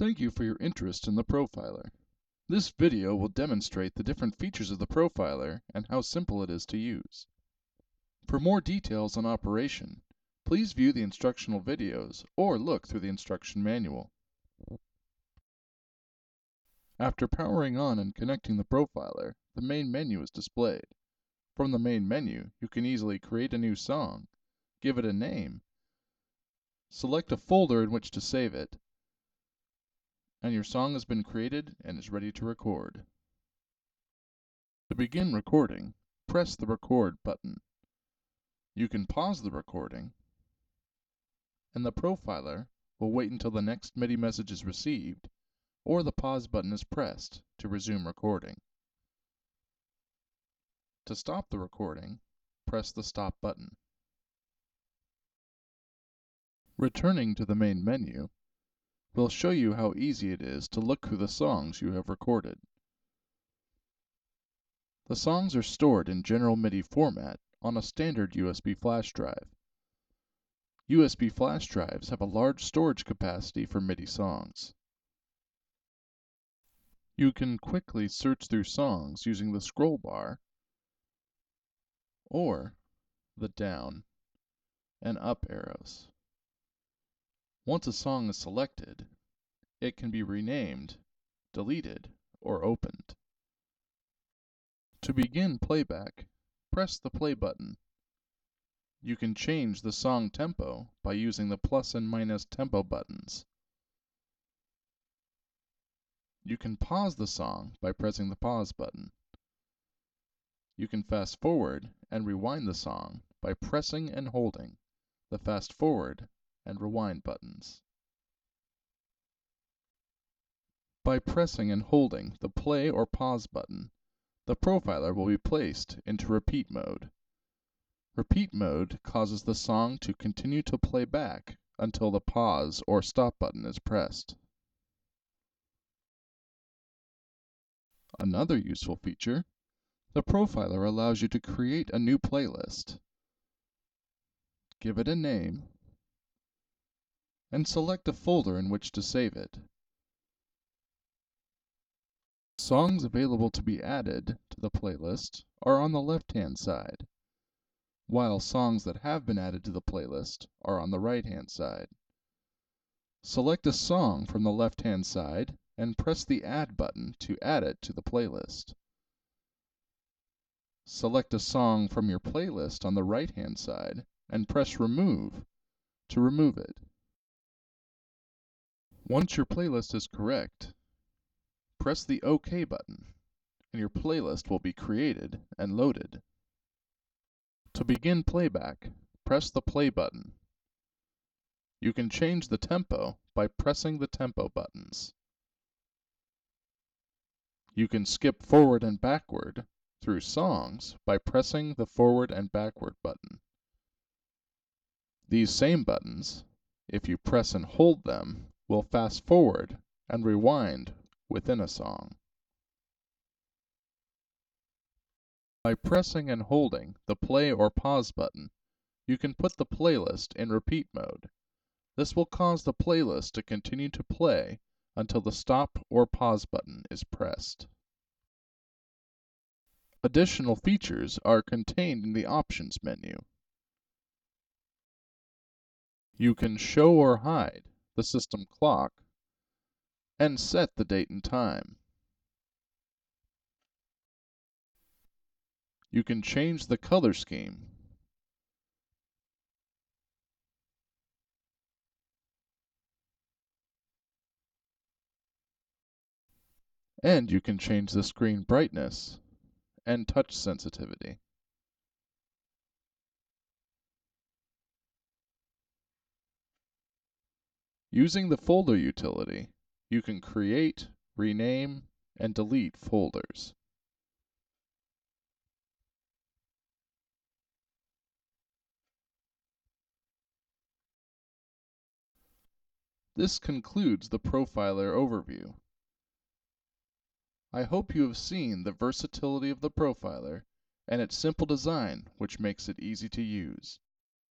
Thank you for your interest in the Pro-Filer. This video will demonstrate the different features of the Pro-Filer and how simple it is to use. For more details on operation, please view the instructional videos or look through the instruction manual. After powering on and connecting the Pro-Filer, the main menu is displayed. From the main menu, you can easily create a new song, give it a name, select a folder in which to save it, and your song has been created and is ready to record. To begin recording, press the record button. You can pause the recording, and the Pro-Filer will wait until the next MIDI message is received or the pause button is pressed to resume recording. To stop the recording, press the stop button. Returning to the main menu, we'll show you how easy it is to look through the songs you have recorded. The songs are stored in general MIDI format on a standard USB flash drive. USB flash drives have a large storage capacity for MIDI songs. You can quickly search through songs using the scroll bar or the down and up arrows. Once a song is selected, it can be renamed, deleted, or opened. To begin playback, press the play button. You can change the song tempo by using the plus and minus tempo buttons. You can pause the song by pressing the pause button. You can fast forward and rewind the song by pressing and holding the fast forward and rewind buttons. By pressing and holding the play or pause button, the Pro-Filer will be placed into repeat mode. Repeat mode causes the song to continue to play back until the pause or stop button is pressed. Another useful feature, the Pro-Filer allows you to create a new playlist, give it a name, and select a folder in which to save it. Songs available to be added to the playlist are on the left-hand side, while songs that have been added to the playlist are on the right-hand side. Select a song from the left-hand side and press the Add button to add it to the playlist. Select a song from your playlist on the right-hand side and press Remove to remove it. Once your playlist is correct, press the OK button, and your playlist will be created and loaded. To begin playback, press the play button. You can change the tempo by pressing the tempo buttons. You can skip forward and backward through songs by pressing the forward and backward button. These same buttons, if you press and hold them, we'll fast forward and rewind within a song. By pressing and holding the play or pause button, you can put the playlist in repeat mode. This will cause the playlist to continue to play until the stop or pause button is pressed. Additional features are contained in the options menu. You can show or hide the system clock, and set the date and time. You can change the color scheme. And you can change the screen brightness and touch sensitivity. Using the folder utility, you can create, rename, and delete folders. This concludes the Pro-Filer overview. I hope you have seen the versatility of the Pro-Filer and its simple design, which makes it easy to use.